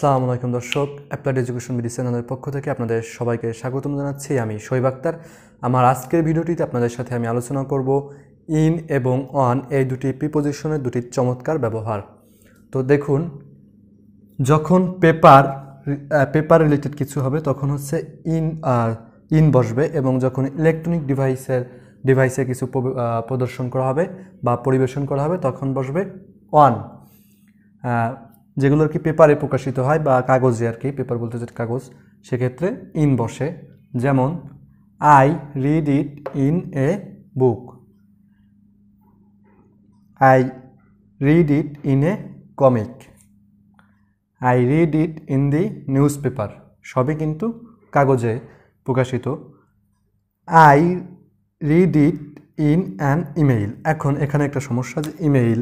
আসসালামু আলাইকুম দর্শক, অ্যাপ্লাইড এডুকেশন বিডি চ্যানেলের পক্ষ থেকে আপনাদের সবাইকে স্বাগতম জানাচ্ছি। আমি শোয়েব আক্তার। আমার আজকের ভিডিওটিতে আপনাদের সাথে আমি আলোচনা করব ইন এবং অন এই দুটি প্রিপোজিশনের দুটি চমৎকার ব্যবহার। তো দেখুন, যখন পেপার রিলেটেড কিছু হবে তখন হচ্ছে ইন বসবে, এবং যখন ইলেকট্রনিক ডিভাইসে কিছু প্রদর্শন করা হবে বা পরিবেশন করা হবে তখন বসবে অন। যেগুলোর কি পেপারে প্রকাশিত হয় বা কাগজে, আর কি পেপার বলতে যেটা কাগজ, সেক্ষেত্রে ইন বসে। যেমন I read it in a book, I read it in a comic, I read it in the newspaper, সবই কিন্তু কাগজে প্রকাশিত। I read it in an email. এখন এখানে একটা সমস্যা যে ইমেইল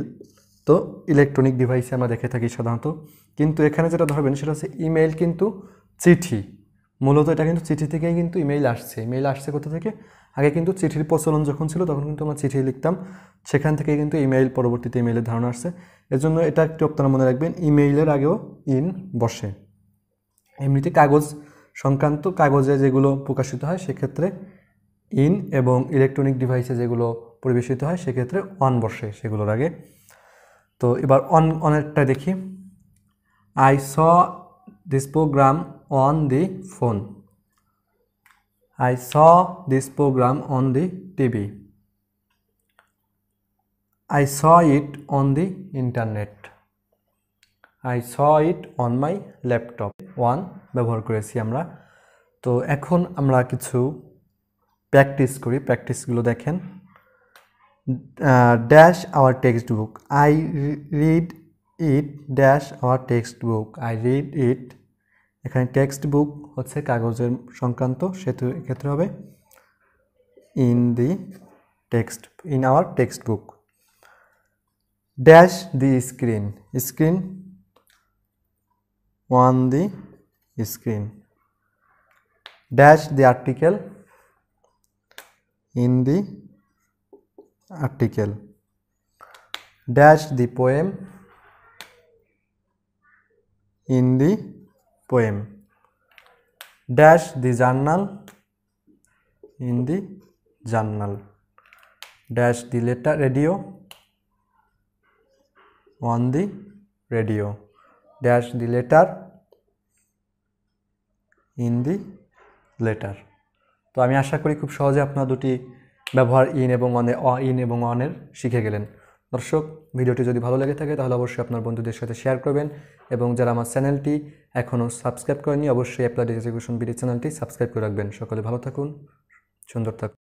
তো ইলেকট্রনিক ডিভাইসে আমরা দেখে থাকি সাধারণত, কিন্তু এখানে যেটা ধরবেন সেটা হচ্ছে ইমেইল কিন্তু চিঠি। মূলত এটা কিন্তু চিঠি থেকেই কিন্তু ইমেইল আসছে। ইমেইল আসছে কোথা থেকে? আগে কিন্তু চিঠির প্রচলন যখন ছিল তখন কিন্তু আমরা চিঠি লিখতাম, সেখান থেকে কিন্তু ইমেইল, পরবর্তীতে ইমেইলের ধারণা আসছে। এর জন্য এটা একটু আপনারা মনে রাখবেন, ইমেইলের আগেও ইন বসে। এমনিতে কাগজ সংক্রান্ত কাগজে যেগুলো প্রকাশিত হয় সেক্ষেত্রে ইন, এবং ইলেকট্রনিক ডিভাইসে যেগুলো পরিবেশিত হয় সেক্ষেত্রে অন বসে সেগুলোর আগে। তো এবার অনেকটা দেখি। I saw this programme on the phone, I saw this programme on the TV, I saw it on the internet, I saw it on my laptop. On ব্যবহার করেছি আমরা। তো এখন আমরা কিছু প্র্যাকটিস করি। প্র্যাকটিসগুলো দেখেন। Dash our textbook. I read it dash our textbook. I read it. এখানে textbook হচ্ছে কাগজের সংক্রান্ত, সেহেতু এক্ষেত্রে হবে in our textbook. Dash the screen. Screen on the screen. Dash the article in the article. Dash the poem in the poem. Dash the journal in the journal. Dash the letter radio on the radio. Dash the letter in the letter. তো আমি আশা করি খুব সহজে আপনারা দুটি ব্যবহার in এবং অনের শিখে গেলেন। দর্শক, ভিডিওটি যদি ভালো লেগে থাকে তাহলে অবশ্যই আপনার বন্ধুদের সাথে শেয়ার করবেন, এবং যারা আমার চ্যানেলটি এখনও সাবস্ক্রাইব করেনি অবশ্যই অ্যাপ্লাইড এডুকেশন বিডি চ্যানেলটি সাবস্ক্রাইব করে রাখবেন। সকলে ভালো থাকুন, সুন্দর থাকুন।